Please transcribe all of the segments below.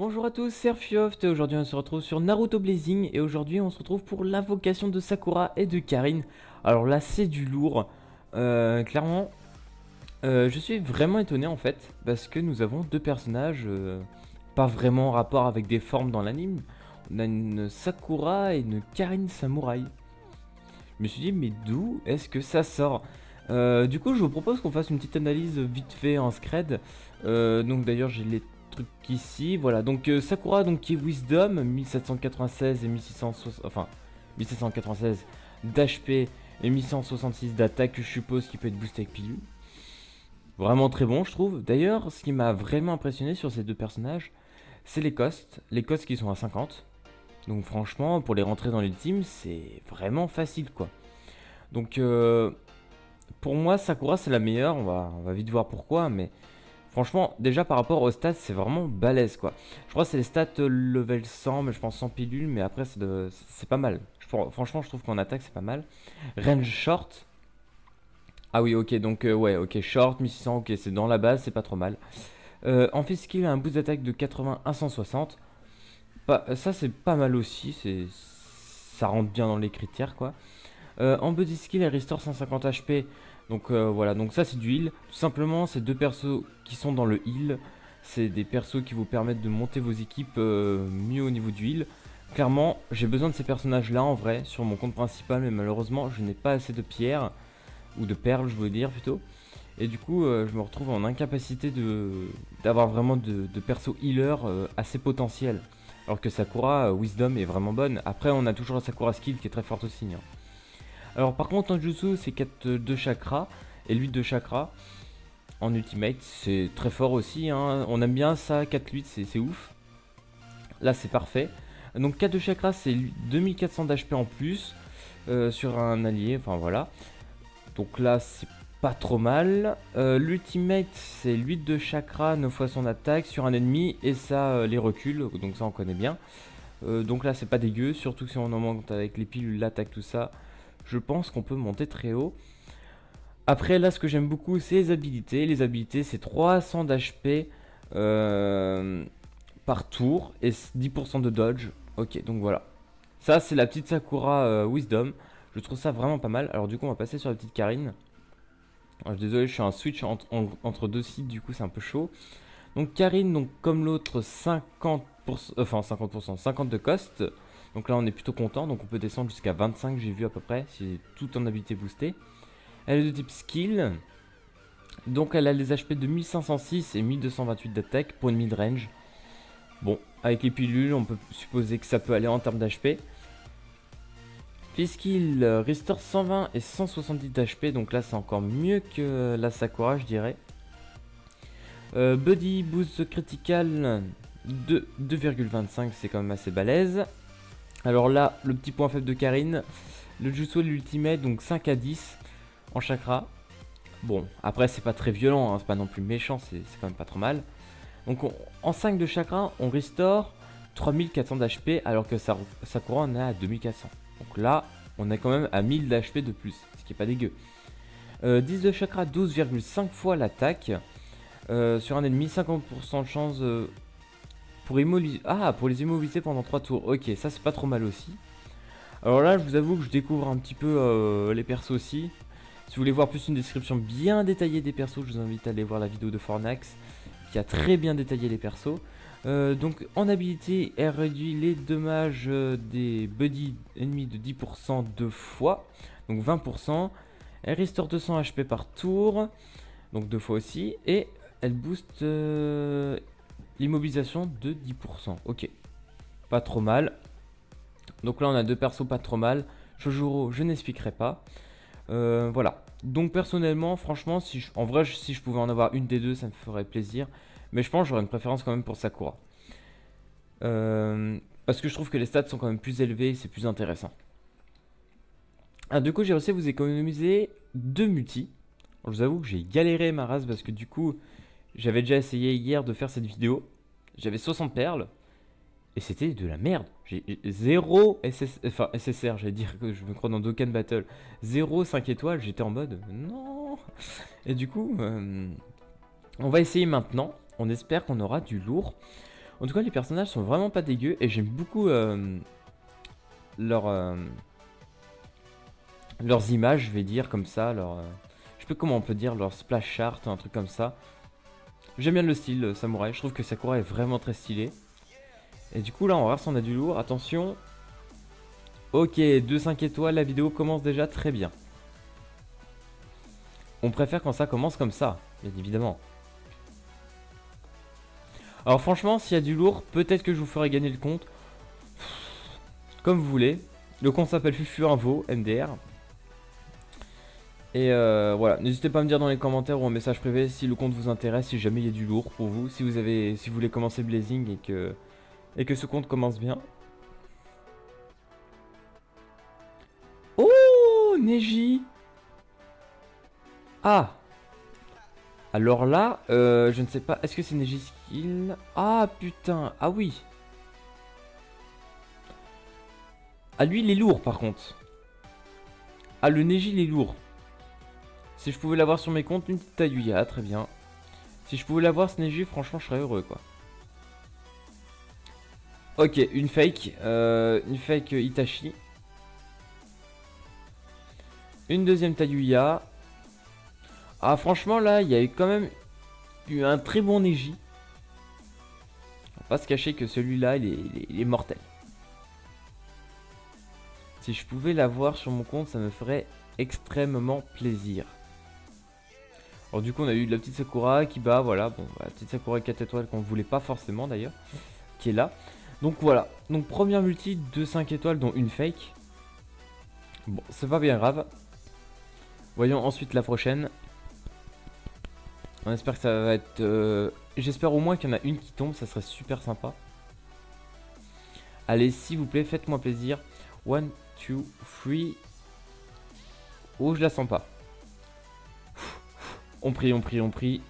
Bonjour à tous, c'est Fioft, aujourd'hui on se retrouve sur Naruto Blazing et aujourd'hui on se retrouve pour l'invocation de Sakura et de Karin. Alors là c'est du lourd, clairement je suis vraiment étonné en fait parce que nous avons deux personnages pas vraiment en rapport avec des formes dans l'anime. On a une Sakura et une Karin samouraï. Je me suis dit mais d'où est-ce que ça sort? Du coup je vous propose qu'on fasse une petite analyse vite fait en scred. Donc d'ailleurs j'ai les truc ici, voilà, donc Sakura donc qui est Wisdom, 1796 et 1660, enfin 1796 d'HP et 1166 d'attaque, je suppose qui peut être boosté avec pilule. Vraiment très bon je trouve. D'ailleurs ce qui m'a vraiment impressionné sur ces deux personnages c'est les costs qui sont à 50. Donc franchement pour les rentrer dans l'ultime c'est vraiment facile quoi. Donc pour moi Sakura c'est la meilleure, on va vite voir pourquoi, mais franchement, déjà par rapport aux stats, c'est vraiment balèze quoi. Je crois que c'est les stats level 100, mais je pense 100 pilules, mais après c'est pas mal. Franchement, je trouve qu'en attaque, c'est pas mal. Range short. Ah oui, ok, donc ouais, ok, short, 1600, ok, c'est dans la base, c'est pas trop mal. En fait, skill a un boost d'attaque de 80 à 160. Ça, c'est pas mal aussi, ça rentre bien dans les critères quoi. En body skill, elle restore 150 HP. Donc voilà, donc ça c'est du heal. Tout simplement, ces deux persos qui sont dans le heal, c'est des persos qui vous permettent de monter vos équipes mieux au niveau du heal. Clairement, j'ai besoin de ces personnages-là en vrai sur mon compte principal, mais malheureusement, je n'ai pas assez de pierres, ou de perles, je veux dire plutôt. Et du coup, je me retrouve en incapacité d'avoir vraiment de persos healer assez potentiels. Alors que Sakura, Wisdom est vraiment bonne. Après, on a toujours la Sakura Skill qui est très forte aussi. Hein. Alors par contre en jutsu c'est 4-2 chakras et 8-2 chakras en ultimate, c'est très fort aussi, hein. On aime bien ça, 4-8 c'est ouf, là c'est parfait. Donc 4-2 chakras c'est 2400 d'HP en plus sur un allié, enfin voilà, donc là c'est pas trop mal. L'ultimate c'est 8-2 chakras, 9 fois son attaque sur un ennemi et ça les recule, donc ça on connaît bien. Donc là c'est pas dégueu, surtout que si on en manque avec les pilules, l'attaque tout ça. Je pense qu'on peut monter très haut. Après là ce que j'aime beaucoup c'est les habilités. Les habilités c'est 300 d'HP par tour et 10% de dodge. Ok, donc voilà. Ça c'est la petite Sakura Wisdom. Je trouve ça vraiment pas mal. Alors du coup on va passer sur la petite Karin. Alors, désolé je suis un switch entre deux sites, du coup c'est un peu chaud. Donc Karin, donc, comme l'autre 50 de cost. Donc là on est plutôt content, donc on peut descendre jusqu'à 25 j'ai vu à peu près, si tout en habilité boostée. Elle est de type skill, donc elle a les HP de 1506 et 1228 d'attaque pour une mid-range. Bon, avec les pilules on peut supposer que ça peut aller en termes d'HP. Fiskill restore 120 et 170 d'HP, donc là c'est encore mieux que la Sakura je dirais. Buddy boost critical de 2,25, c'est quand même assez balèze. Alors là, le petit point faible de Karin, le jutsu et l'ultimate, donc 5 à 10 en chakra. Bon, après c'est pas très violent, hein, c'est pas non plus méchant, c'est quand même pas trop mal. Donc en 5 de chakra, on restaure 3400 d'HP alors que Sakura en a à 2400. Donc là, on est quand même à 1000 d'HP de plus, ce qui est pas dégueu. 10 de chakra, 12,5 fois l'attaque. Sur un ennemi, 50% de chance... pour les immobiliser pendant 3 tours, ok, ça c'est pas trop mal aussi. Alors là je vous avoue que je découvre un petit peu les persos aussi. Si vous voulez voir plus une description bien détaillée des persos, je vous invite à aller voir la vidéo de Fornax qui a très bien détaillé les persos. Donc en habilité, elle réduit les dommages des buddies ennemis de 10% deux fois, donc 20%. Elle restaure 200 HP par tour, donc deux fois aussi, et elle booste... l'immobilisation de 10%, ok, pas trop mal. Donc là on a deux persos pas trop mal. Shojuro je n'expliquerai pas, voilà. Donc personnellement franchement si je pouvais en avoir une des deux ça me ferait plaisir, mais je pense j'aurais une préférence quand même pour Sakura parce que je trouve que les stats sont quand même plus élevés, c'est plus intéressant. Ah, du coup j'ai réussi à vous économiser deux multis. Alors, je vous avoue que j'ai galéré ma race parce que du coup j'avais déjà essayé hier de faire cette vidéo, j'avais 60 perles, et c'était de la merde. J'ai 0 SSR, j'allais dire que je me crois dans Dokkan Battle, 0 5 étoiles, j'étais en mode non. Et du coup, on va essayer maintenant, on espère qu'on aura du lourd. En tout cas, les personnages sont vraiment pas dégueux et j'aime beaucoup leurs images, je vais dire comme ça, je sais pas comment on peut dire, leur splash art, un truc comme ça. J'aime bien le style samouraï, je trouve que Sakura est vraiment très stylée. Et du coup là en rare on a du lourd, attention. Ok, 2-5 étoiles, la vidéo commence déjà très bien. On préfère quand ça commence comme ça, bien évidemment. Alors franchement, s'il y a du lourd, peut-être que je vous ferai gagner le compte. Comme vous voulez. Le compte s'appelle Fufu Invo, MDR. Et voilà, n'hésitez pas à me dire dans les commentaires ou en message privé si le compte vous intéresse, si jamais il y a du lourd pour vous, si vous voulez commencer Blazing et que ce compte commence bien. Oh, Neji! Ah! Alors là, je ne sais pas, est-ce que c'est Neji Skill? Ah putain, ah oui! Ah lui il est lourd par contre. Ah le Neji il est lourd. Si je pouvais l'avoir sur mes comptes, une petite Tayuya, très bien. Si je pouvais l'avoir ce Neji, franchement je serais heureux quoi. Ok, une fake Itachi. Une deuxième Tayuya. Ah franchement là il y a quand même eu un très bon Neji. On va pas se cacher que celui-là il est mortel. Si je pouvais l'avoir sur mon compte ça me ferait extrêmement plaisir. Alors du coup on a eu de la petite Sakura qui bat, voilà, bon la petite Sakura 4 étoiles qu'on voulait pas forcément d'ailleurs, qui est là. Donc voilà, donc première multi de 5 étoiles dont une fake. Bon c'est pas bien grave. Voyons ensuite la prochaine. On espère que ça va être... J'espère au moins qu'il y en a une qui tombe, ça serait super sympa. Allez, s'il vous plaît, faites-moi plaisir. 1, 2, 3... Oh, je la sens pas. On prie, on prie, on prie.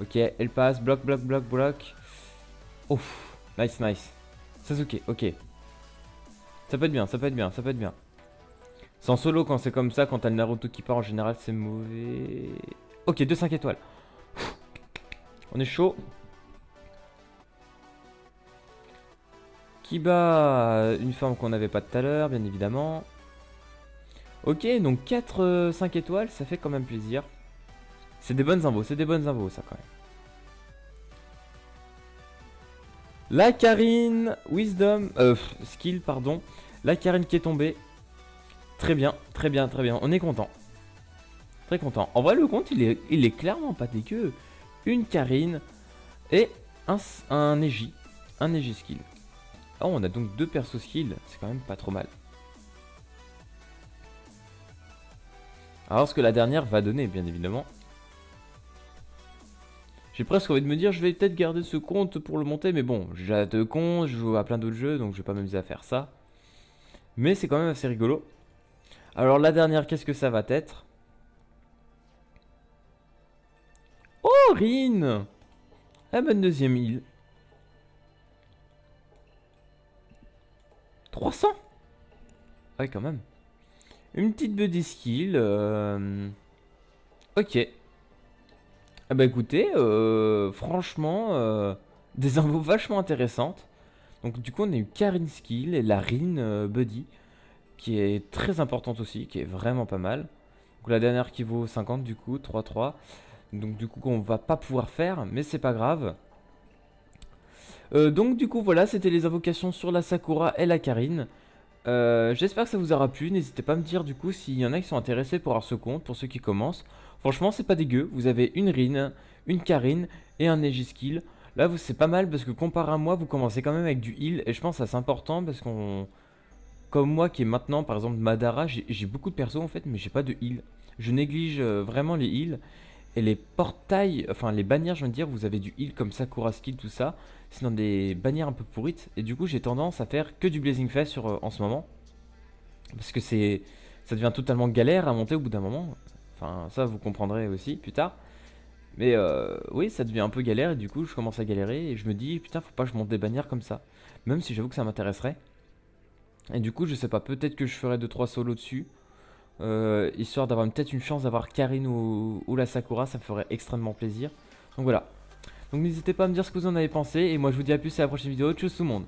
Ok, elle passe. Bloc, bloc, bloc, bloc. Oh, nice, nice. Sasuke, ok. Ça peut être bien, ça peut être bien, ça peut être bien. C'est en solo quand c'est comme ça, quand t'as le Naruto qui part en général, c'est mauvais... Ok, 2-5 étoiles. On est chaud. Qui bat une forme qu'on n'avait pas tout à l'heure, bien évidemment. Ok, donc 4-5 étoiles, ça fait quand même plaisir. C'est des bonnes invos ça quand même. La Karin, Wisdom, Skill, pardon. La Karin qui est tombée. Très bien, très bien, très bien, on est content. Très content. En vrai, le compte, il est clairement pas dégueu. Une Karin et un Neji. Un Neji skill. Oh, on a donc deux persos skill. C'est quand même pas trop mal. Alors, ce que la dernière va donner, bien évidemment. J'ai presque envie de me dire, je vais peut-être garder ce compte pour le monter. Mais bon, j'ai hâte de compte, je joue à plein d'autres jeux, donc je vais pas m'amuser à faire ça. Mais c'est quand même assez rigolo. Alors, la dernière, qu'est-ce que ça va être? Oh, Rin! Ah ben, deuxième île. 300? Ouais, quand même. Une petite buddy skill. Ok. Ah bah écoutez, franchement, des infos vachement intéressantes. Donc, du coup, on a eu Karin skill et la Rin buddy, qui est très importante aussi, qui est vraiment pas mal. Donc, la dernière qui vaut 50, du coup, 3-3. Donc du coup on va pas pouvoir faire, mais c'est pas grave. Donc du coup voilà, c'était les invocations sur la Sakura et la Karin. J'espère que ça vous aura plu, n'hésitez pas à me dire du coup s'il y en a qui sont intéressés pour avoir ce compte, pour ceux qui commencent. Franchement c'est pas dégueu, vous avez une Rin, une Karin et un Neji Skill. Là c'est pas mal parce que comparé à moi vous commencez quand même avec du heal et je pense que c'est important parce qu'on... Comme moi qui est maintenant par exemple Madara, j'ai beaucoup de persos en fait mais j'ai pas de heal. Je néglige vraiment les heals. Et les portails, enfin les bannières, je veux dire, vous avez du heal comme Sakura Skill, tout ça. C'est dans des bannières un peu pourrites. Et du coup, j'ai tendance à faire que du Blazing Fest en ce moment. Parce que ça devient totalement galère à monter au bout d'un moment. Enfin, ça, vous comprendrez aussi plus tard. Mais oui, ça devient un peu galère. Et du coup, je commence à galérer. Et je me dis, putain, faut pas que je monte des bannières comme ça. Même si j'avoue que ça m'intéresserait. Et du coup, je sais pas, peut-être que je ferai 2-3 solos dessus. Histoire d'avoir peut-être une chance d'avoir Karin ou la Sakura, ça me ferait extrêmement plaisir. Donc voilà. Donc n'hésitez pas à me dire ce que vous en avez pensé. Et moi je vous dis à plus à la prochaine vidéo. Tchuss tout le monde.